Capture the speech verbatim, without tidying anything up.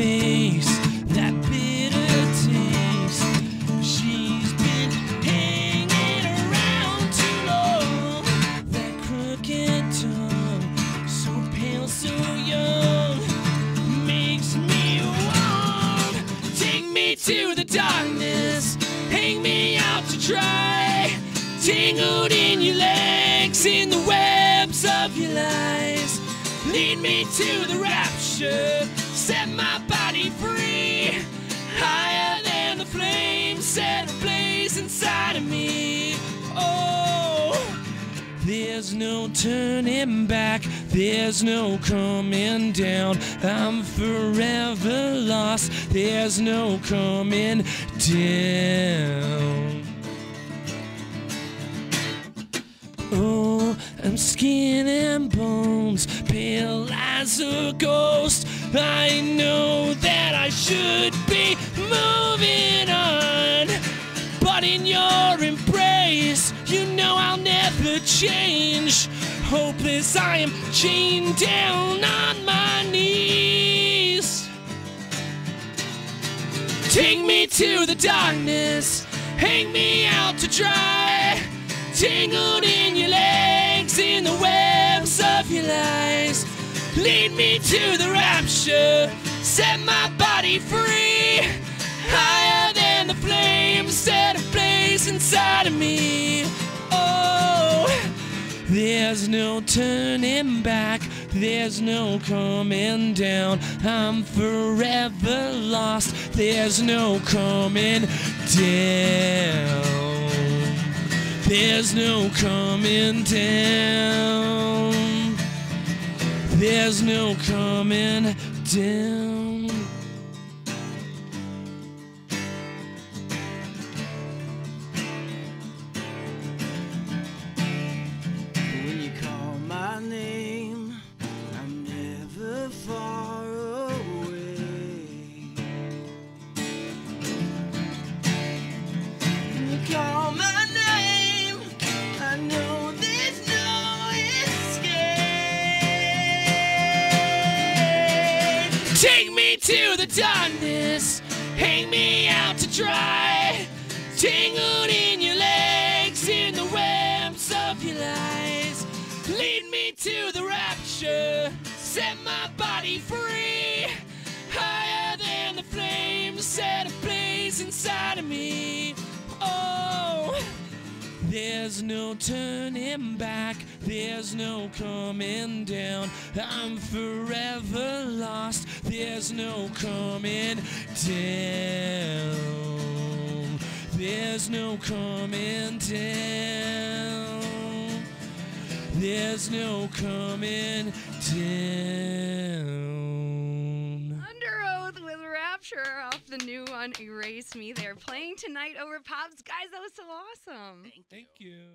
face, that bitter taste. She's been hanging around too long, that crooked tongue, so pale, so young, makes me warm. Take me to the darkness, hang me out to dry, tangled in your legs, in the webs of your lies. Lead me to the rapture, set my body free, higher than the flame, set ablaze inside of me. Oh, there's no turning back, there's no coming down, I'm forever lost, there's no coming down. Oh, I'm skin and bones, pale as a ghost. I know that I should be moving on, but in your embrace, you know I'll never change. Hopeless, I am chained down on my knees. Take me to the darkness, hang me out to dry, tangled in your legs, in the webs of your lies. Lead me to the rapture, set my body free, higher than the flame, set ablaze inside of me. Oh, there's no turning back, there's no coming down, I'm forever lost, there's no coming down. There's no coming down. There's no coming down. When you call my name, I'm never far away. When you call my take me to the darkness, hang me out to dry, tangled in your legs, in the webs of your lies. Lead me to the rapture, set my body free, higher than the flame, set ablaze inside of me. Oh, there's no turning back, there's no coming down, I'm forever lost, there's no coming down. There's no coming down. There's no coming down. Under Oath with Rapture off the new one, Erase Me. They're playing tonight over Pops. Guys, that was so awesome. Thank you. Thank you.